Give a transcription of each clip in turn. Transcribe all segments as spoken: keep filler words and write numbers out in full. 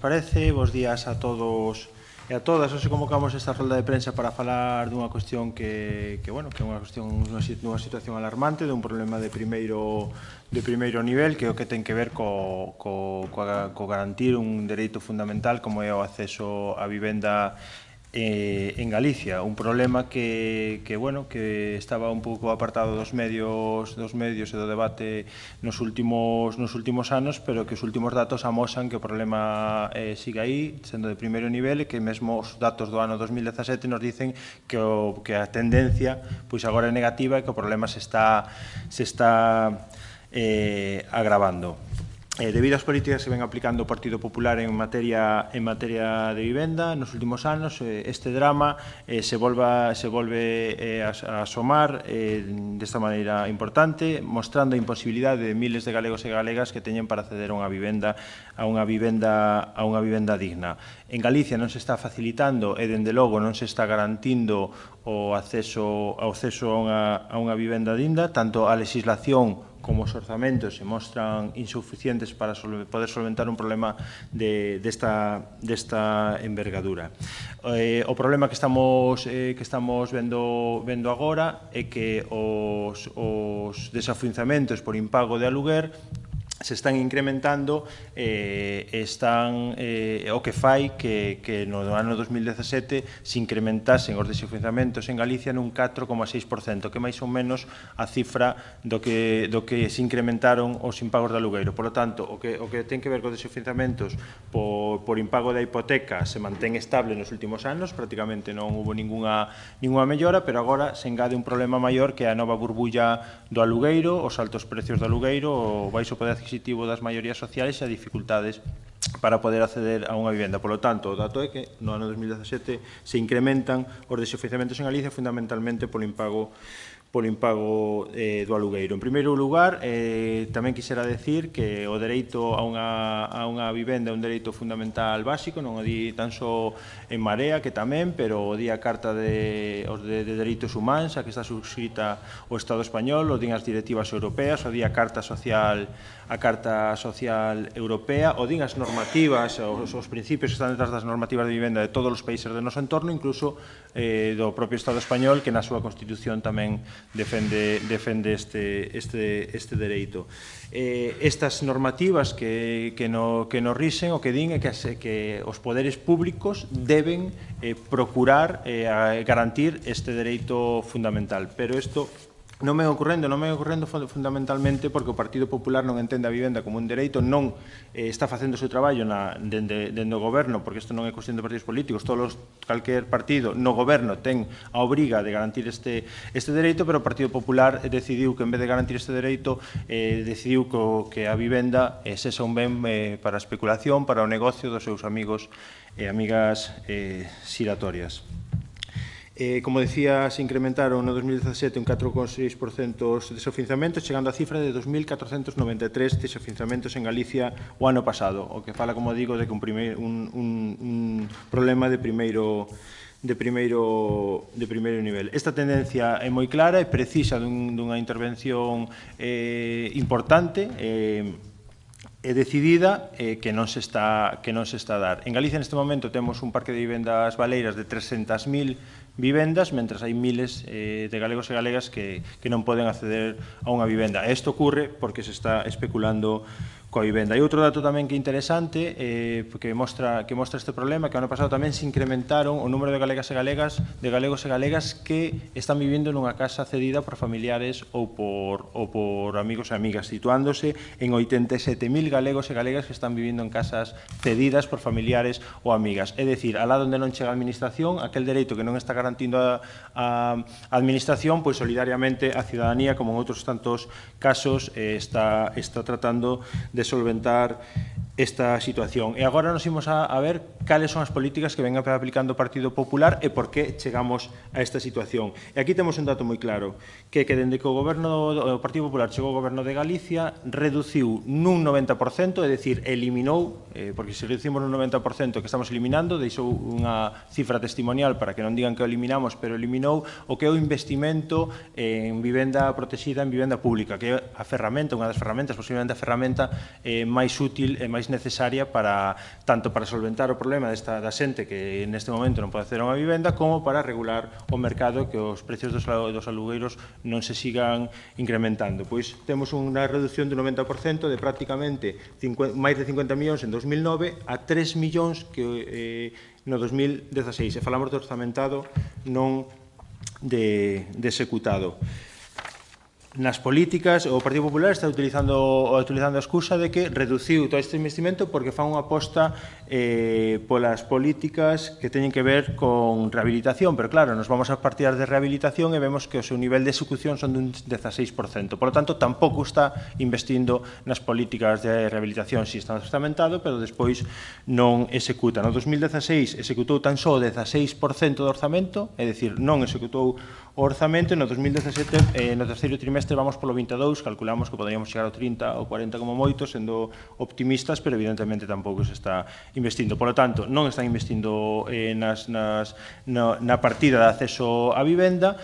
Parece, bos días a todos e a todas. Hoxe convocamos esta rolda de prensa para falar dunha cuestión que, que bueno, que é unha cuestión dunha situación alarmante, dun problema de primeiro de primeiro nivel, que é o que ten que ver co, co, co garantir un dereito fundamental como é o acceso á vivenda eh, en Galicia, un problema que, que bueno, que estaba un pouco apartado dos medios, dos medios e do debate nos últimos nos últimos anos, pero que os últimos datos amosan que o problema eh, sigue aí, sendo de primeiro nivel, e que mesmo os datos do ano dos mil dezasete nos dicen que o que a tendencia pois agora é negativa e que o problema se está se está eh, agravando. Eh, debido ás políticas que ven aplicando o Partido Popular en materia en materia de vivenda nos últimos anos, eh, este drama eh, se volva se volve eh, a, a asomar eh, desta maneira importante, mostrando a imposibilidade de miles de galegos e galegas que teñen para acceder a unha vivenda a unha vivenda a unha vivenda digna. En Galicia non se está facilitando e dende logo non se está garantindo o acceso ao acceso a unha a unha vivenda digna. Tanto a legislación como os orzamentos se mostran insuficientes para poder solventar un problema de, desta, desta envergadura. Eh, o problema que estamos, eh, que estamos vendo, vendo agora é que os, os desafiuzamentos por impago de aluguer se están incrementando e eh, están eh, o que fai que, que no ano dos mil dezasete se incrementasen os desafiuzamentos en Galicia nun catro coma seis por cento, que máis ou menos a cifra do que, do que se incrementaron os impagos de alugueiro. Por lo tanto, o que, o que ten que ver cos desafiuzamentos por, por impago da hipoteca se mantén estable nos últimos anos, prácticamente non houbo ninguna, ninguna mellora, pero agora se engade un problema maior que a nova burbulla do alugueiro, os altos precios do alugueiro, o baixo poder adquisitivo das maiorías sociais e as dificultades para poder acceder a unha vivenda. Por lo tanto, o dato é que no ano dos mil dezasete se incrementan os desafiuzamentos en Galicia fundamentalmente polo impago polo impago eh, do alugueiro. En primeiro lugar, eh, tamén quixera decir que o dereito a unha, a unha vivenda é un dereito fundamental básico, non o di tan só en Marea, que tamén, pero o di a Carta de, de, de Dereitos Humanos, a que está subscrita o Estado español, o din as directivas europeas, o di a Carta Social a Carta Social Europea, o din as normativas, os, os principios que están detrás das normativas de vivenda de todos os países do noso entorno, incluso eh, do propio Estado español, que na súa Constitución tamén defende, defende este, este, este dereito. Eh, estas normativas que, que, no, que nos risen, o que din é que, que os poderes públicos deben eh, procurar eh, garantir este dereito fundamental, pero isto non me ocorrendo, non me ocorrendo fundamentalmente porque o Partido Popular non entende a vivenda como un dereito, non eh, está facendo o seu traballo na, dende, dende o goberno, porque isto non é cuestión de partidos políticos, todos, calquer partido no goberno ten a obriga de garantir este, este dereito, pero o Partido Popular decidiu que en vez de garantir este dereito eh, decidiu co, que a vivenda eh, sexa un ben eh, para a especulación, para o negocio dos seus amigos e amigas eh, xiratorias. Eh, como decía, se incrementaron no dos mil dezasete un catro coma seis por cento os desafiuzamentos, chegando á cifra de dos mil catrocentos noventa e tres desafiuzamentos en Galicia o ano pasado, o que fala, como digo, de que un, primeir, un, un, un problema de primeiro de primeiro de primeiro nivel. Esta tendencia é moi clara e precisa dun, dunha intervención eh, importante eh, é decidida eh, que non se está que non se está a dar. En Galicia neste momento temos un parque de vivendas baleiras de trescentas mil vivendas, mentres hai miles eh, de galegos e galegas que, que non poden acceder a unha vivenda. E isto ocorre porque se está especulando coa vivenda. E outro dato tamén que é interesante eh, que mostra que mostra este problema, que ano pasado tamén se incrementaron o número de galegas e galegas de galegos e galegas que están vivindo nunha casa cedida por familiares ou por, ou por amigos e amigas, situándose en oitenta e sete mil galegos e galegas que están vivindo en casas cedidas por familiares ou amigas. É dicir, alá onde non chega a administración, aquel dereito que non está garantindo a, a administración, pois solidariamente a cidadanía, como en outros tantos casos, eh, está, está tratando de solventar esta situación. E agora nos imos a, a ver cales son as políticas que venga aplicando o Partido Popular e por que chegamos a esta situación. E aquí temos un dato moi claro, que que dende que o goberno o Partido Popular chegou ao goberno de Galicia, reduciu nun noventa por cento, é dicir, eliminou, eh, porque se reducimos nun noventa por cento que estamos eliminando, deixou unha cifra testimonial para que non digan que o eliminamos, pero eliminou o que é o investimento en vivenda protegida, en vivenda pública, que é a ferramenta, unha das ferramentas, posiblemente a ferramenta eh, máis útil e máis necesaria para tanto para solventar o problema desta da xente que neste momento non pode acceder a unha vivenda, como para regular o mercado, que os precios dos, dos alugueiros non se sigan incrementando. Pois temos unha reducción do noventa por cento de prácticamente máis de cincuenta millóns en dos mil nove a tres millóns que eh, no dos mil dieciséis. E falamos do orzamentado, non de, de executado. Nas políticas, o Partido Popular está utilizando, utilizando a excusa de que reduciu todo este investimento porque fan unha aposta eh, polas políticas que teñen que ver con rehabilitación, pero claro, nos vamos a partir de rehabilitación e vemos que o seu nivel de execución son dun dieciséis por cento, por lo tanto, tampouco está investindo nas políticas de rehabilitación, si está orzamentado, pero despois non executa. No dos mil dieciséis executou tan só o dieciséis por cento do orzamento, é dicir, non executou o orzamento, no dos mil diecisiete, eh, no terceiro trimestre vamos polo veintidós, calculamos que poderíamos chegar ao trinta ou cuarenta como moito, sendo optimistas, pero evidentemente tampouco se está investindo. Por lo tanto, non están investindo eh, nas, nas, na, na partida de acceso á vivenda,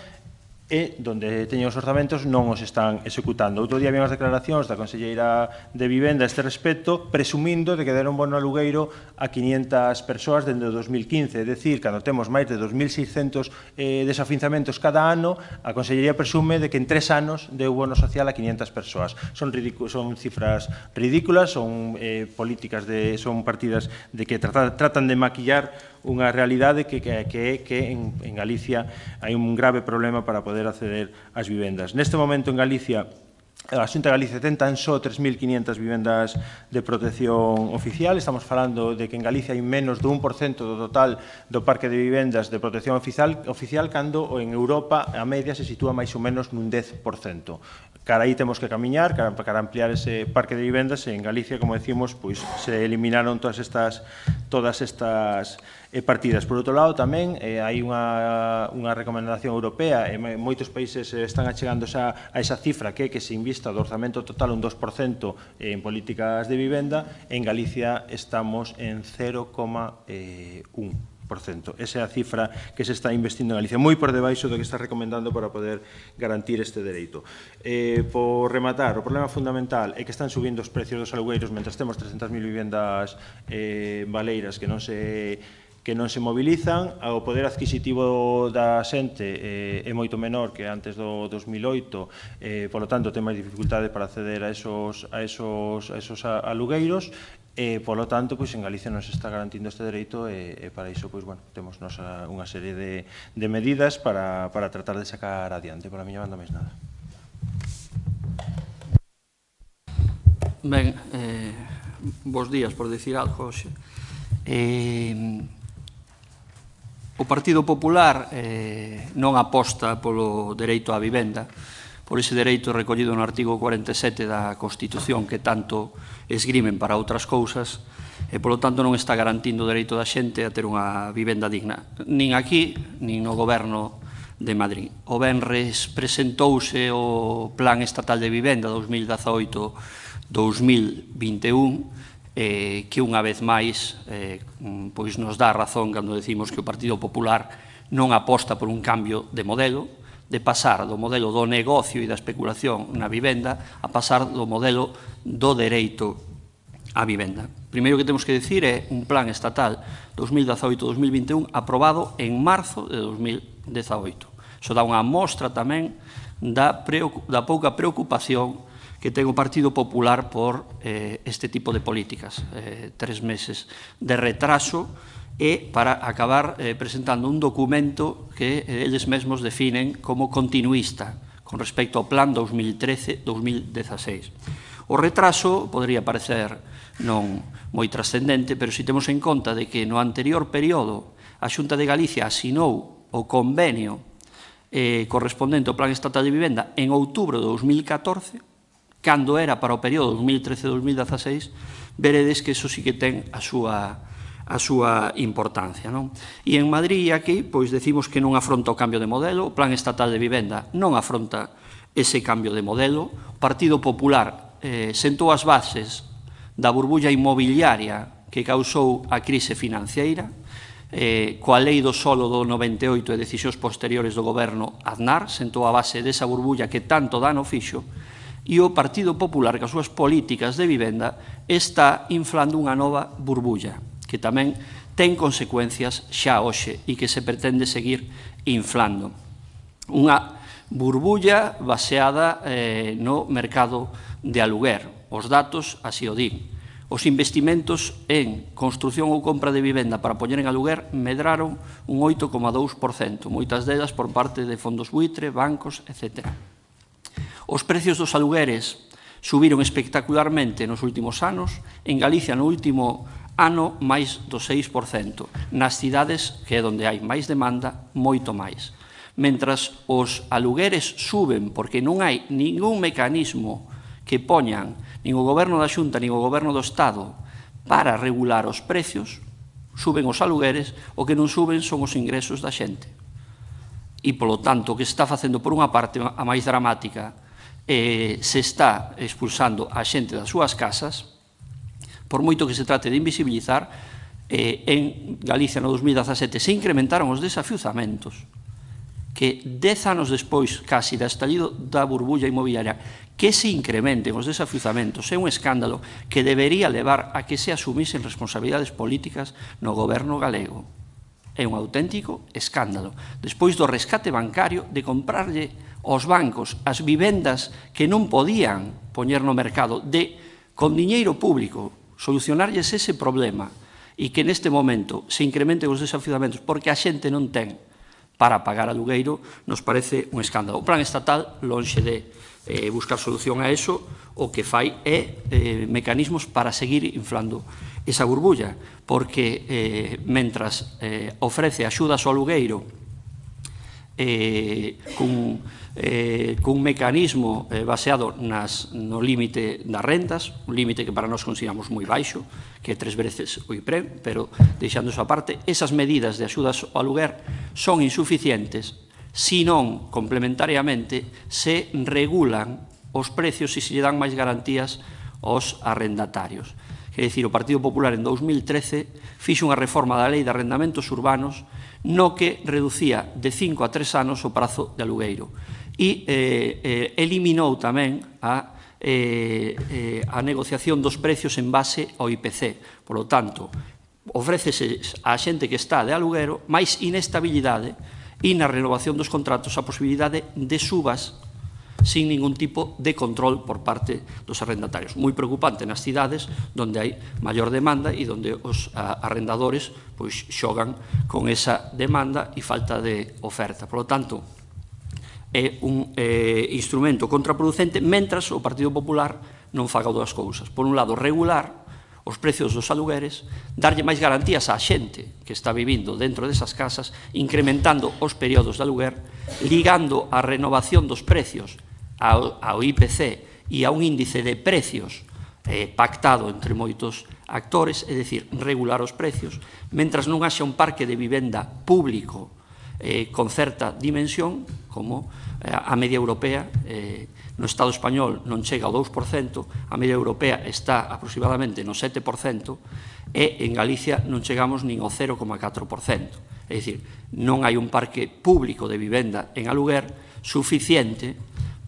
e donde teñen os orzamentos non os están executando. Outro día había unhas declaracións da Conselleira de Vivenda a este respecto, presumindo de que deron bono alugueiro a quinientas persoas dende o dos mil quince, é dicir, cando temos máis de dos mil seiscentos eh, desafinzamentos cada ano, a Conselleira presume de que en tres anos deu bono social a quinientas persoas. Son, son cifras ridículas, son eh, políticas, de, son partidas de que tratan, tratan de maquillar unha realidade que é que, que en, en Galicia hai un grave problema para poder acceder ás vivendas. Neste momento en Galicia, a Xunta de Galicia ten tan só tres mil quinientas vivendas de protección oficial. Estamos falando de que en Galicia hai menos do un por cento do total do parque de vivendas de protección oficial, oficial cando en Europa a media se sitúa máis ou menos nun diez por cento. Cara aí temos que camiñar, cara, cara ampliar ese parque de vivendas. En Galicia, como decimos, pois se eliminaron todas estas todas estas eh, partidas. Por outro lado, tamén eh, hai unha, unha recomendación europea, e moitos países están achegando esa, a esa cifra que é que se invista do orzamento total un dos por cento en políticas de vivenda. En Galicia estamos en cero coma un por cento. Esa é a cifra que se está investindo en Galicia, moi por debaixo do que está recomendando para poder garantir este dereito. Eh, por rematar, o problema fundamental é que están subindo os precios dos alugueiros mentre temos trescentas mil vivendas eh, baleiras que non se... que non se mobilizan, o poder adquisitivo da xente eh, é moito menor que antes do dos mil oito, eh, polo tanto, ten máis dificultades para acceder a esos, a esos, a esos alugueiros, e, eh, polo tanto, pois, en Galicia non se está garantindo este dereito, e, e para iso, pois, bueno, temos nosa, unha serie de, de medidas para, para tratar de sacar adiante. Para miña banda, máis nada. Ben, eh, bos días, por decir algo, xe. Eh... O Partido Popular eh, non aposta polo dereito á vivenda, por ese dereito recollido no artigo cuarenta e sete da Constitución que tanto esgrimen para outras cousas, e, polo tanto, non está garantindo o dereito da xente a ter unha vivenda digna, nin aquí, nin no Goberno de Madrid. O Benres presentouse o Plan Estatal de Vivenda dos mil dezaoito dos mil vinte e un, Eh, que unha vez máis eh, pois nos dá razón cando decimos que o Partido Popular non aposta por un cambio de modelo, de pasar do modelo do negocio e da especulación na vivenda a pasar do modelo do dereito á vivenda. Primeiro que temos que decir é un plan estatal dos mil dezaoito dos mil vinte e un aprobado en marzo de dos mil dezaoito. Iso dá unha mostra tamén da, da pouca preocupación que ten o Partido Popular por eh, este tipo de políticas. Eh, tres meses de retraso e para acabar eh, presentando un documento que eh, eles mesmos definen como continuista con respecto ao plan dos mil trece dos mil dezaseis. O retraso podría parecer non moi trascendente, pero se temos en conta de que no anterior período a Xunta de Galicia asinou o convenio eh, correspondente ao Plan Estatal de Vivenda en outubro de dos mil catorce, cando era para o período dos mil trece dos mil dezaseis, veredes que iso sí que ten a súa, a a súa importancia, non? E en Madrid e aquí, pois, decimos que non afronta o cambio de modelo, o Plan Estatal de Vivenda non afronta ese cambio de modelo, o Partido Popular eh, sentou as bases da burbulla inmobiliaria que causou a crise financeira, eh, coa lei do solo do noventa e oito e decisións posteriores do goberno Aznar, sentou a base desa burbulla que tanto dano fixo, e o Partido Popular, que as súas políticas de vivenda, está inflando unha nova burbulla, que tamén ten consecuencias xa hoxe e que se pretende seguir inflando. Unha burbulla baseada eh, no mercado de aluguer. Os datos así o din. Os investimentos en construción ou compra de vivenda para poñer en aluguer medraron un oito coma dous por cento, moitas delas por parte de fondos buitre, bancos, etcétera. Os precios dos alugueres subiron espectacularmente nos últimos anos. En Galicia, no último ano, máis do seis por cento, nas cidades que é onde hai máis demanda, moito máis. Mentras os alugueres suben porque non hai ningún mecanismo que poñan nin o goberno da Xunta, nin o goberno do Estado para regular os precios, suben os alugueres, o que non suben son os ingresos da xente. E, polo tanto, o que se está facendo por unha parte a máis dramática, eh, se está expulsando a xente das súas casas, por moito que se trate de invisibilizar. eh, en Galicia no dos mil dezasete se incrementaron os desafiuzamentos que dez anos despois casi do estallido da burbulla inmobiliaria. Que se incrementen os desafiuzamentos é un escándalo que debería levar a que se asumisen responsabilidades políticas no goberno galego. É un auténtico escándalo. Despois do rescate bancario, de comprarlle aos bancos as vivendas que non podían poñer no mercado, de con diñeiro público solucionarlles ese problema, e que neste momento se incrementen os desafiuzamentos porque a xente non ten para pagar alugueiro, nos parece un escándalo. O plan estatal, lonxe de eh, buscar solución a eso, o que fai é eh, mecanismos para seguir inflando esa burbulla, porque eh, mentras eh, ofrece axudas ao alugueiro eh, cun, eh, cun mecanismo eh, baseado nas, no límite das rendas, un límite que para nós consideramos moi baixo, que é tres veces o I P R E M, pero deixando iso a parte, esas medidas de axudas ao aluguer son insuficientes se non complementariamente se regulan os precios e se lle dan máis garantías aos arrendatarios. Quer dicir, o Partido Popular en dos mil trece fixo unha reforma da lei de arrendamentos urbanos no que reducía de cinco a tres anos o prazo de alugueiro e eh, eh, eliminou tamén a, eh, eh, a negociación dos precios en base ao I P C. Por lo tanto, ofrécese á xente que está de alugueiro máis inestabilidade e na renovación dos contratos a posibilidade de subas sin ningún tipo de control por parte dos arrendatarios. Moi preocupante nas cidades onde hai maior demanda e onde os arrendadores pois xogan con esa demanda e falta de oferta. Por lo tanto, é un eh, instrumento contraproducente mentras o Partido Popular non faga dúas cousas. Por un lado, regular os precios dos alugueres, darlle máis garantías á xente que está vivindo dentro desas casas, incrementando os períodos de aluguer, ligando a renovación dos precios ao, ao I P C e a un índice de precios eh, pactado entre moitos actores, é dicir, regular os precios, mentras non haxa un parque de vivenda público eh, con certa dimensión, como eh, a media europea. eh, no Estado español non chega ao dous por cento, a media europea está aproximadamente no sete por cento, e en Galicia non chegamos nin ao cero coma catro por cento. É dicir, non hai un parque público de vivenda en aluguer suficiente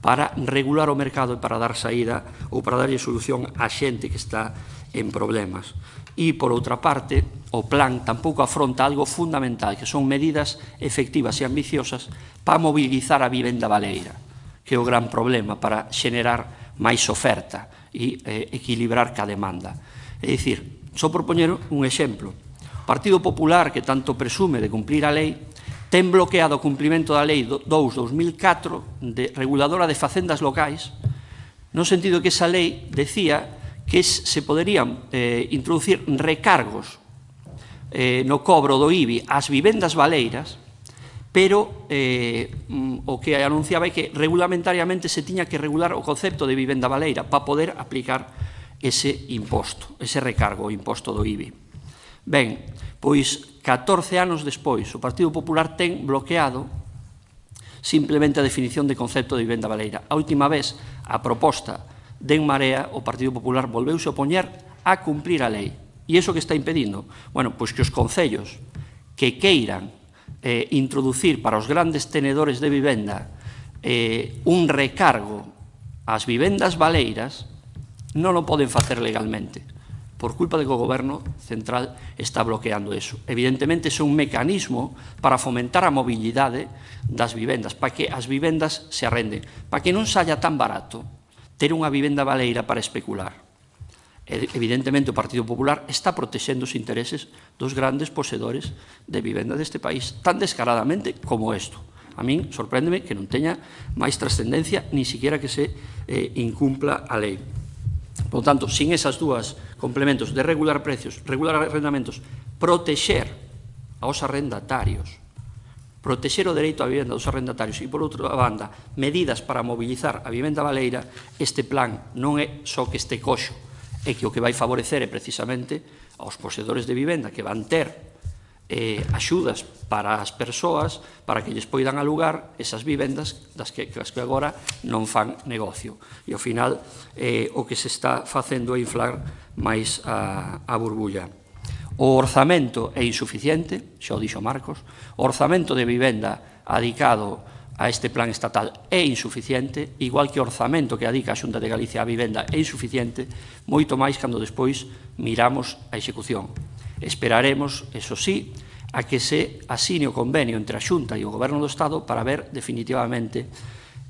para regular o mercado e para dar saída ou para darlle solución á xente que está en problemas. E, por outra parte, o plan tampouco afronta algo fundamental, que son medidas efectivas e ambiciosas para mobilizar a vivenda baleira, que é o gran problema para xenerar máis oferta e eh, equilibrar ca demanda. É dicir, só por poñer un exemplo, o Partido Popular, que tanto presume de cumplir a lei, ten bloqueado o cumprimento da Lei dous barra dos mil catro de reguladora de facendas locais, no sentido que esa lei decía que se poderían eh, introducir recargos eh, no cobro do I V I ás vivendas baleiras, pero eh, o que anunciaba é que regulamentariamente se tiña que regular o concepto de vivenda baleira para poder aplicar ese imposto, ese recargo, o imposto do I V I. Ben, pois catorce anos despois o Partido Popular ten bloqueado simplemente a definición de concepto de vivenda baleira. A última vez, a proposta de Enmarea, o Partido Popular volveuse a opoñer a cumprir a lei. E iso que está impedindo? Bueno, pois que os concellos que queiran eh, introducir para os grandes tenedores de vivenda eh, un recargo ás vivendas baleiras non o poden facer legalmente, por culpa de que o Goberno central está bloqueando eso. Evidentemente, é un mecanismo para fomentar a mobilidade das vivendas, para que as vivendas se arrenden, para que non saia tan barato ter unha vivenda baleira para especular. Evidentemente, o Partido Popular está protexendo os intereses dos grandes posedores de vivenda deste país, tan descaradamente como isto. A min sorpréndeme que non teña máis trascendencia, ni siquiera que se eh, incumpla a lei. Por tanto, sin esas dúas complementos de regular precios, regular arrendamentos, protexer aos arrendatarios, protexer o dereito á vivenda dos arrendatarios e, por outra banda, medidas para mobilizar a vivenda baleira, este plan non é só que este coxo, é que o que vai favorecer é precisamente aos posedores de vivenda que van ter eh, axudas para as persoas para que lles poidan alugar esas vivendas das que, das que agora non fan negocio. E ao final eh, o que se está facendo é inflar máis a, a burbulla. O orzamento é insuficiente, xa o dixo Marcos, o orzamento de vivenda adicado a este plan estatal é insuficiente, igual que o orzamento que adica a Xunta de Galicia á vivenda é insuficiente, moito máis cando despois miramos a execución. Esperaremos, eso sí, a que se asine o convenio entre a Xunta e o Goberno do Estado para ver definitivamente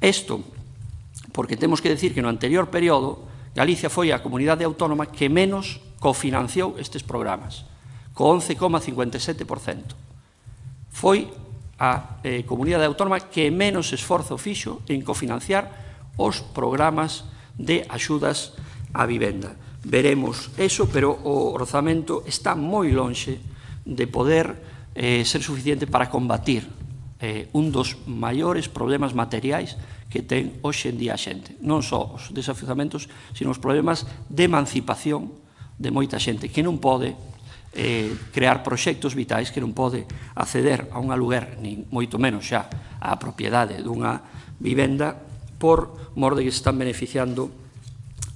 isto, porque temos que decir que no anterior período Galicia foi a comunidade autónoma que menos cofinanciou estes programas, co once coma cincuenta e sete por cento. Foi a eh, comunidade autónoma que menos esforzo fixo en cofinanciar os programas de axudas á vivenda. Veremos eso, pero o orzamento está moi lonxe de poder eh, ser suficiente para combatir eh, un dos maiores problemas materiais que ten hoxe en día a xente. Non só os desafiuzamentos, sino os problemas de emancipación de moita xente que non pode Eh, crear proxectos vitais, que non pode acceder a un aluguer, nin moito menos xa á propiedade dunha vivenda, por mor de que se están beneficiando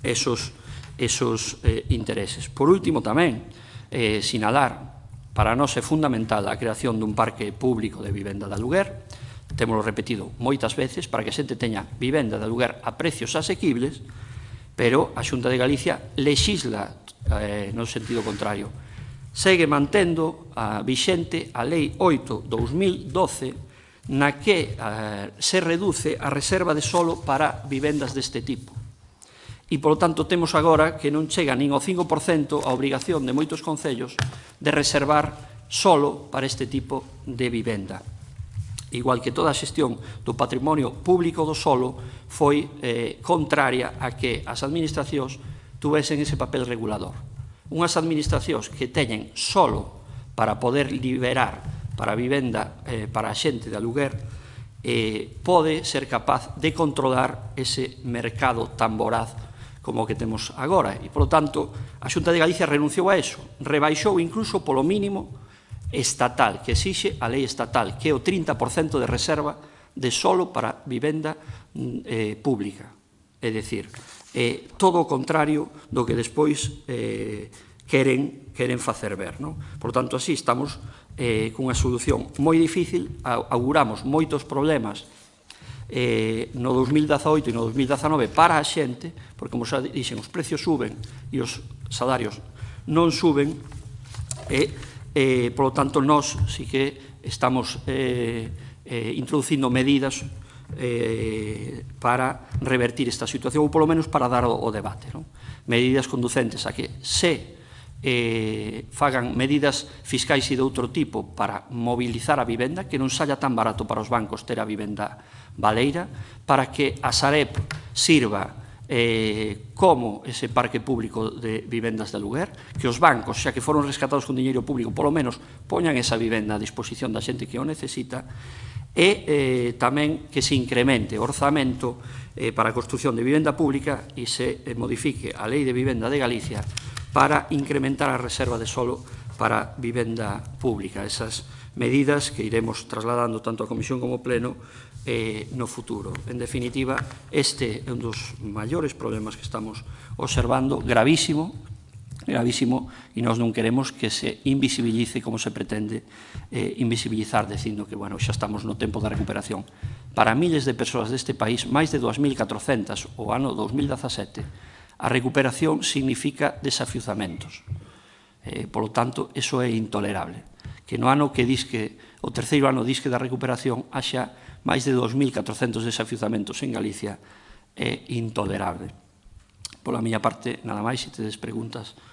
esos, esos eh, intereses. Por último, tamén, eh, sinalar, para nós é fundamental a creación dun parque público de vivenda de aluguer. Témolo repetido moitas veces, para que a xente teña vivenda de aluguer a precios asequibles, pero a Xunta de Galicia lexisla eh, no sentido contrario. Segue mantendo a vixente a Lei oito barra dois mil doce, na que eh, se reduce a reserva de solo para vivendas deste tipo. E, polo tanto, temos agora que non chega nin o cinco por cento a obrigación de moitos concellos de reservar solo para este tipo de vivenda. Igual que toda a xestión do patrimonio público do solo foi eh, contraria a que as administracións tuvesen ese papel regulador. Unhas administracións que teñen solo para poder liberar para vivenda eh, para a xente de aluguer eh, pode ser capaz de controlar ese mercado tan voraz como o que temos agora. E, polo tanto, a Xunta de Galicia renunciou a eso, rebaixou incluso polo mínimo estatal que exixe a lei estatal, que é o trinta por cento de reserva de solo para vivenda eh, pública. É dicir, Eh, todo o contrario do que despois eh, queren, queren facer ver, non? Por tanto, así estamos eh, cunha solución moi difícil, auguramos moitos problemas eh, no dous mil dezaoito e no dous mil dezanove para a xente, porque, como xa dixen, os precios suben e os salarios non suben, e, eh, polo tanto, nós sí que estamos eh, eh, introducindo medidas Eh, para revertir esta situación, ou polo menos para dar o, o debate, non? Medidas conducentes a que se eh, fagan medidas fiscais e de outro tipo para mobilizar a vivenda, que non saia tan barato para os bancos ter a vivenda baleira, para que a Sareb sirva eh, como ese parque público de vivendas de aluguer, que os bancos, xa que foron rescatados con diñeiro público, polo menos poñan esa vivenda a disposición da xente que o necesita, e eh, tamén que se incremente o orzamento eh, para a construción de vivenda pública e se eh, modifique a Lei de Vivenda de Galicia para incrementar a reserva de solo para vivienda pública. Esas medidas que iremos trasladando tanto a Comisión como ao Pleno eh, no futuro. En definitiva, este é un dos maiores problemas que estamos observando, gravísimo, gravísimo, e nós non queremos que se invisibilice como se pretende eh, invisibilizar, dicindo que, bueno, xa estamos no tempo da recuperación. Para miles de persoas deste país, máis de dúas mil catrocentas o ano dous mil dezasete, a recuperación significa desafiuzamentos. Eh, por lo tanto, eso é intolerable. Que no ano que disque, o terceiro ano disque da recuperación, haxa máis de dúas mil catrocentos desafiuzamentos en Galicia é intolerable. Pola miña parte, nada máis, se tedes preguntas...